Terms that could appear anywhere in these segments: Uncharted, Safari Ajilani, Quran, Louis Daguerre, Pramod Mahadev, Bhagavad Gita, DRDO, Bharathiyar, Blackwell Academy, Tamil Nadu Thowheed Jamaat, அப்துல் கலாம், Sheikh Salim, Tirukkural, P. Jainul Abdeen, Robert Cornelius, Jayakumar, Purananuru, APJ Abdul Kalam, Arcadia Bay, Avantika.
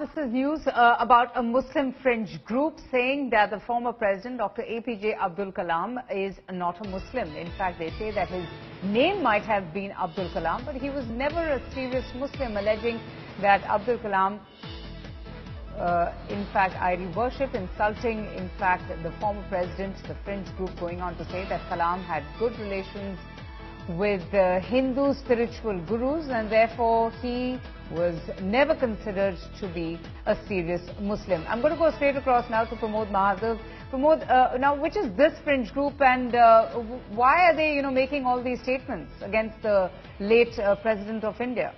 This is news about a Muslim fringe group saying that the former president, Dr. APJ Abdul Kalam, is not a Muslim. In fact, they say that his name might have been Abdul Kalam, but he was never a serious Muslim, alleging that Abdul Kalam, in fact, idol worship, insulting, in fact, the former president. The fringe group going on to say that Kalam had good relations with the Hindu spiritual gurus and therefore he was never considered to be a serious Muslim. I'm going to go straight across now to Pramod Mahadev. Pramod, now which is this fringe group and why are they, making all these statements against the late President of India?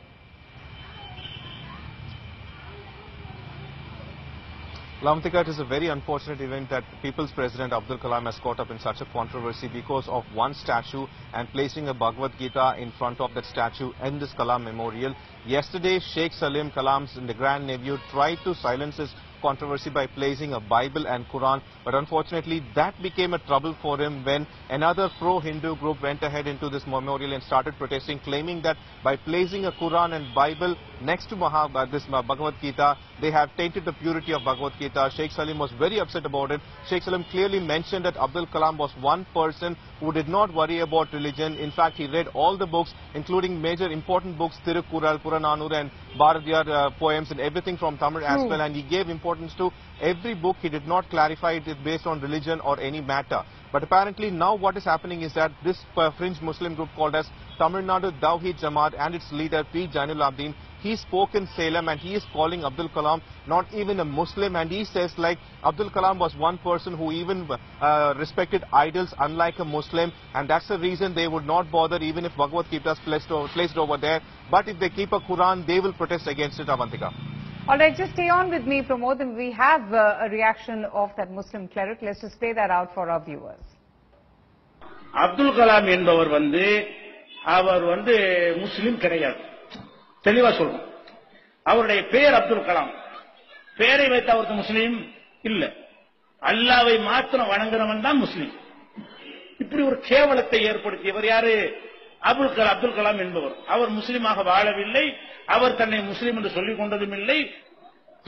Lamantika, it is a very unfortunate event that People's President Abdul Kalam has caught up in such a controversy because of one statue and placing a Bhagavad Gita in front of that statue in this Kalam memorial. Yesterday, Sheikh Salim, Kalam's grand nephew, tried to silence his controversy by placing a Bible and Quran, but unfortunately that became a trouble for him when another pro-Hindu group went ahead into this memorial and started protesting, claiming that by placing a Quran and Bible next to this Bhagavad Gita, they have tainted the purity of Bhagavad Gita. Sheikh Salim was very upset about it. Sheikh Salim clearly mentioned that Abdul Kalam was one person who did not worry about religion. In fact, he read all the books, including major important books, Tirukkural, Purananuru and Bharathiyar poems and everything from Tamil as well, and he gave important to every book. He did not clarify it based on religion or any matter. But apparently now what is happening is that this fringe Muslim group called as Tamil Nadu Thowheed Jamaat and its leader P. Jainul Abdeen, he spoke in Salem and he is calling Abdul Kalam not even a Muslim, and he says like Abdul Kalam was one person who even respected idols unlike a Muslim, and that's the reason they would not bother even if Bhagavad Gita is placed over there. But if they keep a Quran, they will protest against it, Avantika. All right, just stay on with me, Pramod, and we have a reaction of that Muslim cleric. Let's just play that out for our viewers. Abdul Kalam என்பவர் அவர் முஸ்லிம் கிடையாது. தெளிவா சொல்றோம். அவருடைய பேர் அப்துல் கலாம். பேரை வைத்து அவர் முஸ்லிம் இல்ல. அல்லாஹ்வை மாத்திரம் வணங்குறவன் தான் முஸ்லிம். இப்படி ஒரு கேவலத்தை ஏற்படுத்தியவர் யாரு? அப்துல் கலாம் என்பவர். அவர் முஸ்லிமாக வாழவில்லை. அவர் தன்னை முஸ்லிம் என்று சொல்லிக் கொண்டதும் இல்லை.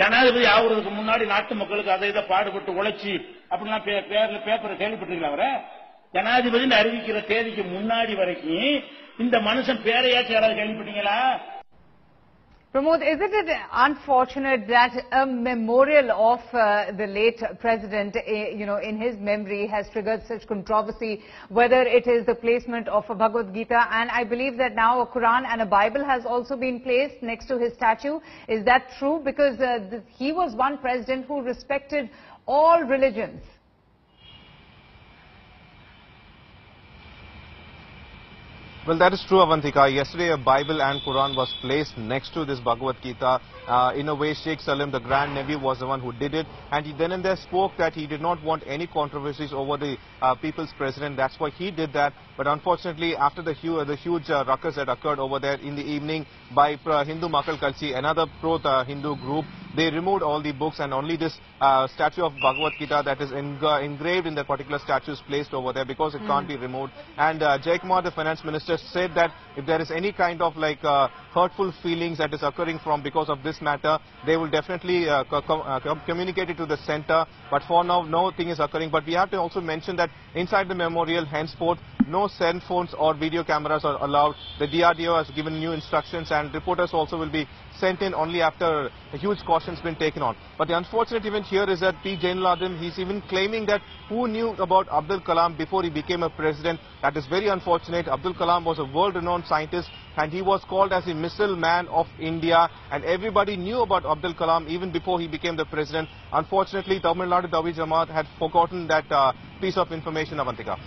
ஜனாதிபதி ஆவதற்கு முன்னாடி நாட்டு மக்களுக்கு அதை இதை பாடுபட்டு உழைச்சி அப்படின்னா பேர்ல பேப்பரை கேள்விப்பட்டிருக்கீங்களா? அவரை ஜனாதிபதி அறிவிக்கிற தேதிக்கு முன்னாடி வரைக்கும் இந்த மனுஷன் பேரையாச்சும் யாராவது கேள்விப்பட்டீங்களா? Pramod, isn't it unfortunate that a memorial of the late president, in his memory has triggered such controversy, whether it is the placement of a Bhagavad Gita, and I believe that now a Quran and a Bible has also been placed next to his statue. Is that true? Because he was one president who respected all religions. Well, that is true, Avantika. Yesterday, a Bible and Quran was placed next to this Bhagavad Gita. In a way, Sheikh Salim, the grand nephew, was the one who did it. And he then and there spoke that he did not want any controversies over the people's president. That's why he did that. But unfortunately, after the huge ruckus that occurred over there in the evening by Hindu Makal Kalsi, another pro-Hindu group, they removed all the books and only this statue of Bhagavad Gita that is engraved in the particular statue is placed over there because it can't be removed. And Jayakumar, the finance minister, said that if there is any kind of hurtful feelings that is occurring because of this matter, they will definitely communicate it to the center. But for now, no thing is occurring. But we have to also mention that inside the memorial, henceforth, no cell phones or video cameras are allowed. The DRDO has given new instructions and reporters also will be sent in only after a huge caution has been taken on. But the unfortunate event here is that P. Jainul Abdeen, he's even claiming that who knew about Abdul Kalam before he became a president. That is very unfortunate. Abdul Kalam was a world-renowned scientist and he was called as the missile man of India, and everybody knew about Abdul Kalam even before he became the president. Unfortunately, Tamil Nadu Thowheed Jamaat had forgotten that piece of information, Avantika.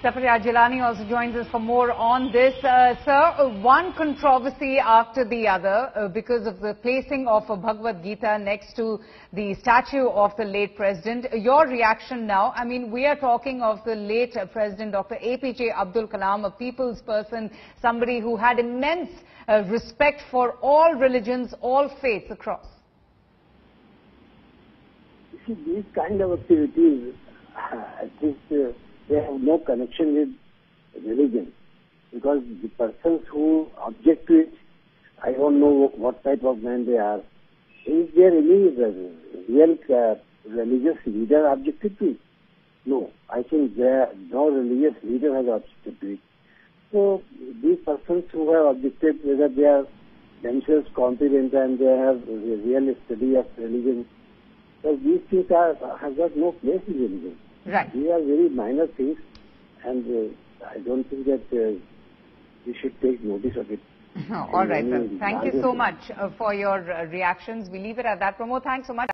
Safari Ajilani also joins us for more on this. Sir, one controversy after the other because of the placing of a Bhagavad Gita next to the statue of the late president. Your reaction now? I mean, we are talking of the late president, Dr. APJ Abdul Kalam, a people's person, somebody who had immense respect for all religions, all faiths across. These kind of activities, they have no connection with religion, because the persons who object to it I don't know what type of men they are. Is there any real religious leader objectivity? No, I think no religious leader has objectivity. So these persons who have objected whether they are themselves confident and they have a real study of religion, so these things have got no place in religion. Right. These are very minor things, and I don't think that we should take notice of it. All right, sir. Thank you so much for your reactions. We leave it at that. Pramod, thanks so much.